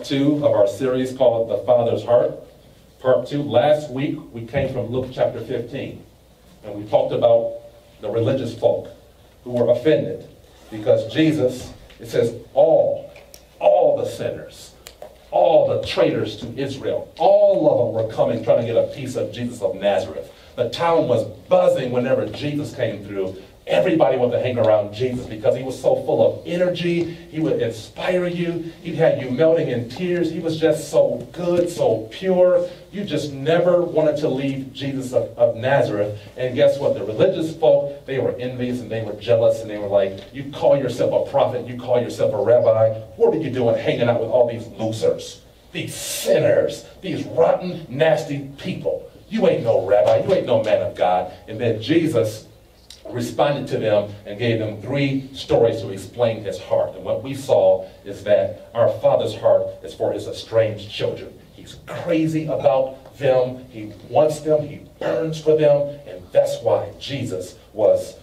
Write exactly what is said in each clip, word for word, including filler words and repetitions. part two of our series called The Father's Heart. Part two, last week we came from Luke chapter fifteen, and we talked about the religious folk who were offended because Jesus, it says, all, all the sinners, all the traitors to Israel, all of them were coming trying to get a piece of Jesus of Nazareth. The town was buzzing whenever Jesus came through. Everybody wanted to hang around Jesus because he was so full of energy. He would inspire you. He'd have you melting in tears. He was just so good, so pure. You just never wanted to leave Jesus of, of Nazareth. And guess what? The religious folk, they were envious and they were jealous and they were like, you call yourself a prophet, you call yourself a rabbi. What are you doing hanging out with all these losers, these sinners, these rotten, nasty people? You ain't no rabbi. You ain't no man of God. And then Jesus responded to them and gave them three stories to explain his heart. And what we saw is that our Father's heart is for his estranged children. He's crazy about them. He wants them. He burns for them. And that's why Jesus was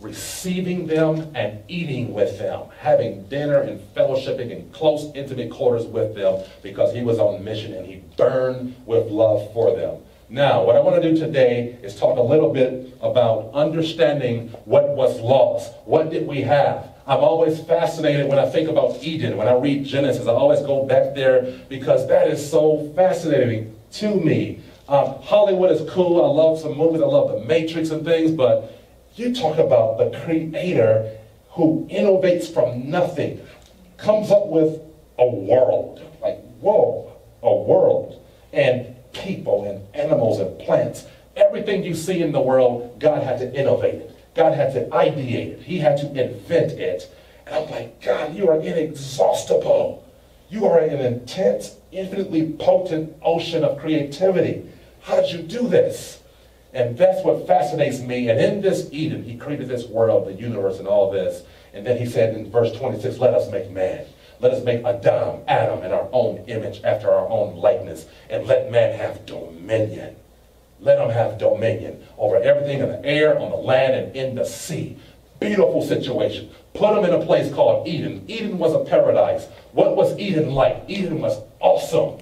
receiving them and eating with them, having dinner and fellowshipping in close, intimate quarters with them, because he was on mission and he burned with love for them. Now, what I want to do today is talk a little bit about understanding what was lost. What did we have? I'm always fascinated when I think about Eden, when I read Genesis. I always go back there because that is so fascinating to me. Um, Hollywood is cool. I love some movies. I love The Matrix and things. But you talk about the Creator who innovates from nothing, comes up with a world. Like, whoa, a world. And people and animals and plants, everything you see in the world, God had to innovate it. God had to ideate it. He had to invent it. And I'm like, God, you are inexhaustible. You are an intense, infinitely potent ocean of creativity. How did you do this? And that's what fascinates me. And in this Eden, he created this world, the universe and all this. And then he said in verse twenty-six, let us make man. Let us make Adam, Adam in our own image, after our own likeness, and let man have dominion. Let him have dominion over everything in the air, on the land, and in the sea. Beautiful situation. Put him in a place called Eden. Eden was a paradise. What was Eden like? Eden was awesome.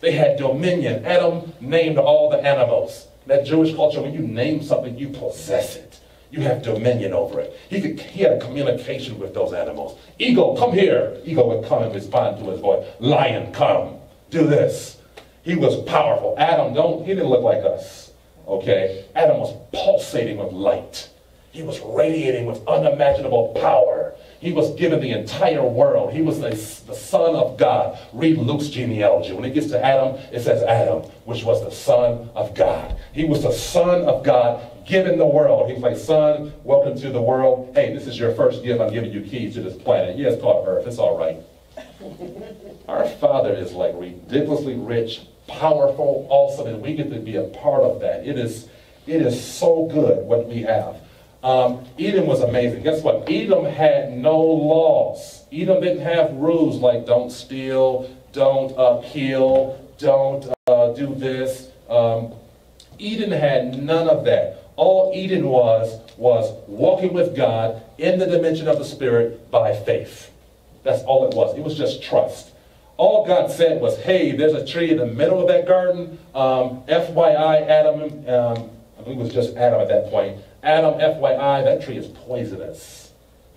They had dominion. Adam named all the animals. In that Jewish culture, when you name something, you possess it. You have dominion over it. He, could, he had a communication with those animals. Eagle, come here. Eagle would come and respond to his voice. Lion, come. Do this. He was powerful. Adam, don't, he didn't look like us. Okay? Adam was pulsating with light. He was radiating with unimaginable power. He was given the entire world. He was the, the son of God. Read Luke's genealogy. When it gets to Adam, it says Adam, which was the son of God. He was the son of God, given the world. He's like, son, welcome to the world. Hey, this is your first gift. I'm giving you keys to this planet. Yeah, it's called Earth. It's all right. Our Father is like ridiculously rich, powerful, awesome, and we get to be a part of that. It is, it is so good what we have. Um, Edom was amazing. Guess what? Edom had no laws. Edom didn't have rules like don't steal, don't uh, kill, don't uh, do this. Um, Eden had none of that. All Eden was, was walking with God in the dimension of the Spirit by faith. That's all it was. It was just trust. All God said was, hey, there's a tree in the middle of that garden. Um, F Y I, Adam, um, I think it was just Adam at that point. Adam, F Y I, that tree is poisonous.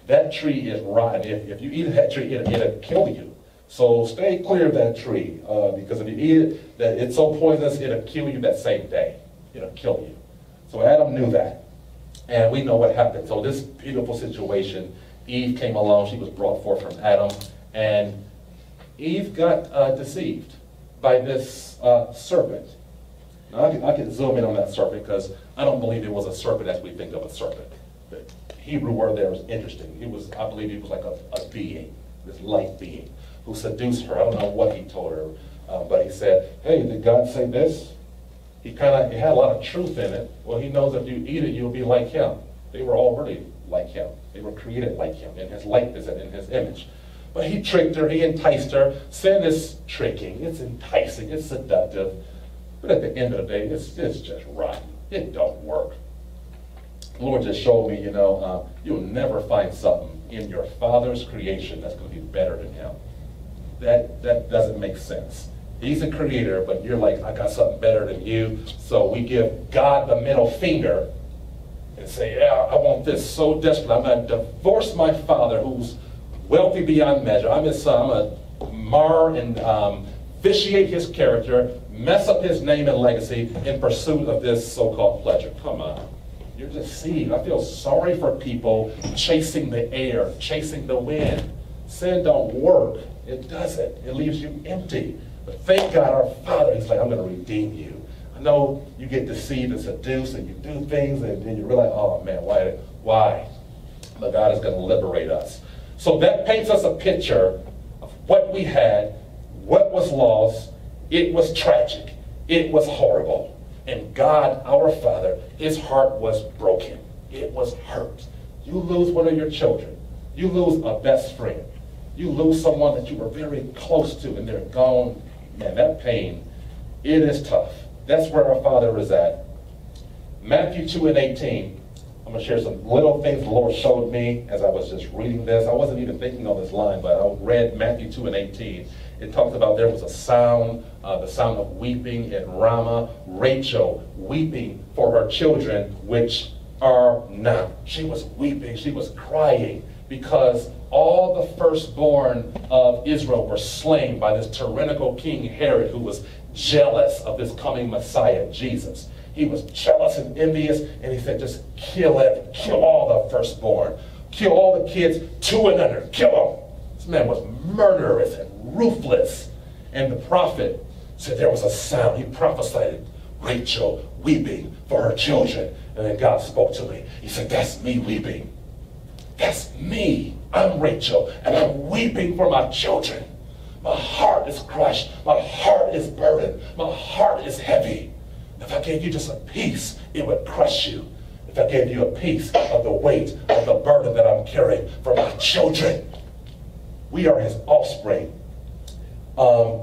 That tree is rotten. If, if you eat that tree, it, it'll kill you. So stay clear of that tree. Uh, because if you eat it, that it's so poisonous, it'll kill you that same day. It'll kill you. So Adam knew that, and we know what happened. So this beautiful situation, Eve came along. She was brought forth from Adam, and Eve got uh, deceived by this uh, serpent. Now, I can, I can zoom in on that serpent because I don't believe it was a serpent as we think of a serpent. The Hebrew word there is interesting. It was, I believe it was like a, a being, this light being, who seduced her. I don't know what he told her, uh, but he said, hey, did God say this? He kind of had a lot of truth in it. Well, he knows if you eat it, you'll be like him. They were already like him. They were created like him, in his likeness and in his image. But he tricked her. He enticed her. Sin is tricking. It's enticing. It's seductive. But at the end of the day, it's, it's just rotten. It don't work. The Lord just showed me, you know, uh, you'll never find something in your Father's creation that's going to be better than him. that, that doesn't make sense. He's a creator, but you're like, I got something better than you. So we give God the middle finger and say, yeah, I want this so desperate. I'm going to divorce my father, who's wealthy beyond measure. I'm his son. I'm going to mar and um, vitiate his character, mess up his name and legacy in pursuit of this so-called pleasure. Come on. You're deceived. I feel sorry for people chasing the air, chasing the wind. Sin don't work. It doesn't. It leaves you empty. But thank God our Father is like, I'm going to redeem you. I know you get deceived and seduced and you do things and then you realize, oh man, why? Why? But God is going to liberate us. So that paints us a picture of what we had, what was lost. It was tragic. It was horrible. And God, our Father, his heart was broken. It was hurt. You lose one of your children. You lose a best friend. You lose someone that you were very close to and they're gone. Man, that pain, it is tough. That's where our Father is at. Matthew two and eighteen. I'm going to share some little things the Lord showed me as I was just reading this. I wasn't even thinking on this line, but I read Matthew two and eighteen. It talks about there was a sound, uh, the sound of weeping in Ramah, Rachel weeping for her children, which are not. She was weeping, she was crying, because all the firstborn of Israel were slain by this tyrannical king Herod, who was jealous of this coming Messiah, Jesus. He was jealous and envious, and he said, just kill it, kill all the firstborn, kill all the kids, two and under, kill them. This man was murderous and ruthless. And the prophet said there was a sound. He prophesied Rachel weeping for her children. And then God spoke to me. He said, that's me weeping. That's me. I'm Rachel, and I'm weeping for my children. My heart is crushed. My heart is burdened. My heart is heavy. If I gave you just a piece, it would crush you. If I gave you a piece of the weight of the burden that I'm carrying for my children. We are his offspring. Um,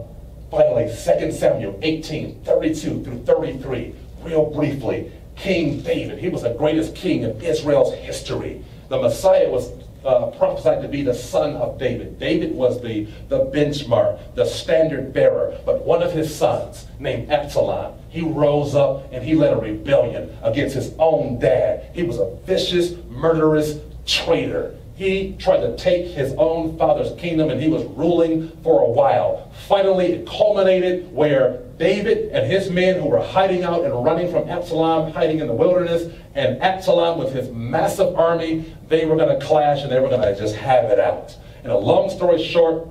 finally, Second Samuel eighteen, thirty-two through thirty-three, real briefly, King David, he was the greatest king in Israel's history. The Messiah was uh, prophesied to be the son of David. David was the, the benchmark, the standard bearer, but one of his sons, named Absalom, he rose up and he led a rebellion against his own dad. He was a vicious, murderous traitor. He tried to take his own father's kingdom, and he was ruling for a while. Finally, it culminated where David and his men, who were hiding out and running from Absalom, hiding in the wilderness, and Absalom with his massive army, they were going to clash and they were going to just have it out. And a long story short,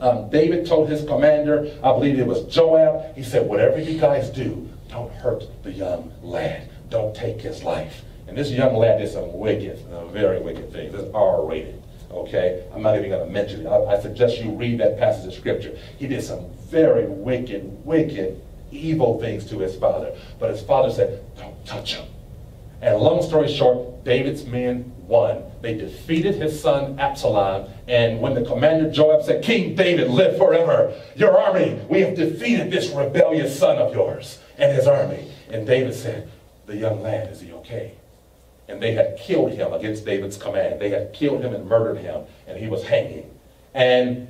um, David told his commander, I believe it was Joab, he said, whatever you guys do, don't hurt the young lad. Don't take his life. And this young lad did some wicked, very wicked things. It's R rated, okay? I'm not even going to mention it. I, I suggest you read that passage of Scripture. He did some very wicked, wicked, evil things to his father. But his father said, don't touch him. And long story short, David's men won. They defeated his son Absalom. And when the commander Joab said, King David, live forever. Your army, we have defeated this rebellious son of yours and his army. And David said, the young lad, is he okay? And they had killed him against David's command. They had killed him and murdered him, and he was hanging. And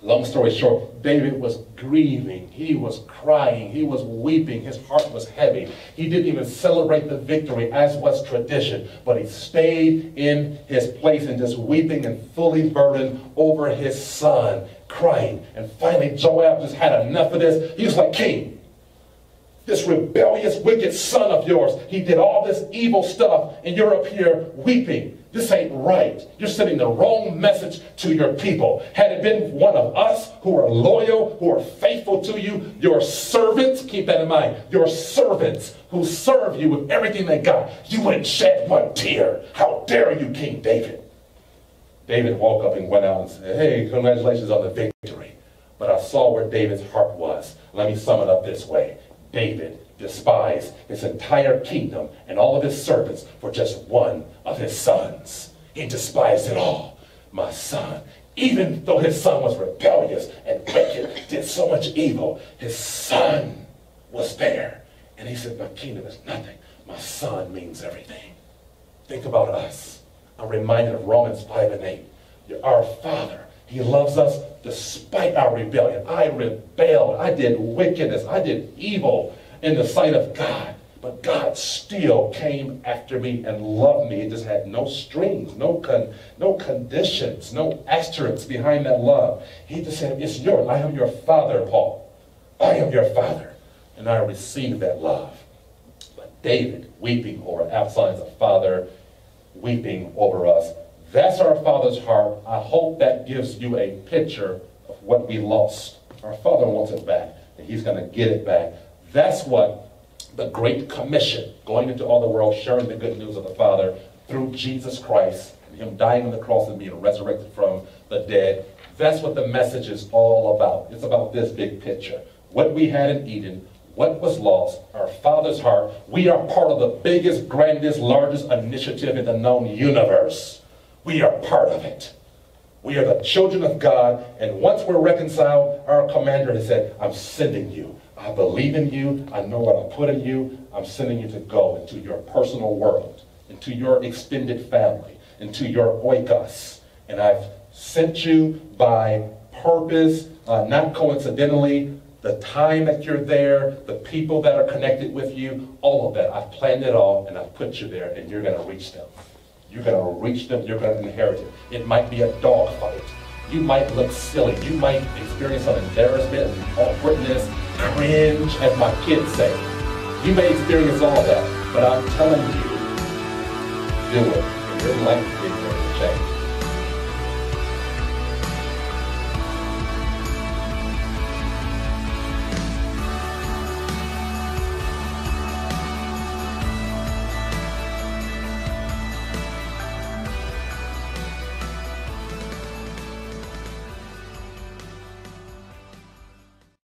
long story short, David was grieving. He was crying. He was weeping. His heart was heavy. He didn't even celebrate the victory, as was tradition, but he stayed in his place and just weeping and fully burdened over his son, crying. And finally, Joab just had enough of this. He was like, King, this rebellious, wicked son of yours, he did all this evil stuff, and you're up here weeping. This ain't right. You're sending the wrong message to your people. Had it been one of us who are loyal, who are faithful to you, your servants, keep that in mind, your servants who serve you with everything they got, you wouldn't shed one tear. How dare you, King David? David woke up and went out and said, hey, congratulations on the victory. But I saw where David's heart was. Let me sum it up this way. David despised his entire kingdom and all of his servants for just one of his sons. He despised it all. My son, even though his son was rebellious and wicked, did so much evil, his son was there. And he said, my kingdom is nothing. My son means everything. Think about us. I'm reminded of Romans five and eight. You're our Father. He loves us despite our rebellion. I rebelled. I did wickedness. I did evil in the sight of God. But God still came after me and loved me. It just had no strings, no, con no conditions, no asterisks behind that love. He just said, it's yours. I am your father, Paul. I am your father. And I received that love. But David, weeping over Absalom as a father, weeping over us. That's our Father's heart. I hope that gives you a picture of what we lost. Our Father wants it back, and He's going to get it back. That's what the Great Commission, going into all the world, sharing the good news of the Father through Jesus Christ, and Him dying on the cross and being resurrected from the dead. That's what the message is all about. It's about this big picture. What we had in Eden, what was lost, our Father's heart. We are part of the biggest, grandest, largest initiative in the known universe. We are part of it. We are the children of God, and once we're reconciled, our commander has said, I'm sending you. I believe in you. I know what I put in you. I'm sending you to go into your personal world, into your extended family, into your oikos. And I've sent you by purpose, uh, not coincidentally. The time that you're there, the people that are connected with you, all of that. I've planned it all, and I've put you there, and you're going to reach them. You're going to reach them. You're going to inherit it. It might be a dogfight. You might look silly. You might experience some embarrassment, awkwardness, cringe, as my kids say. You may experience all of that, but I'm telling you, do it. And your life is going to change.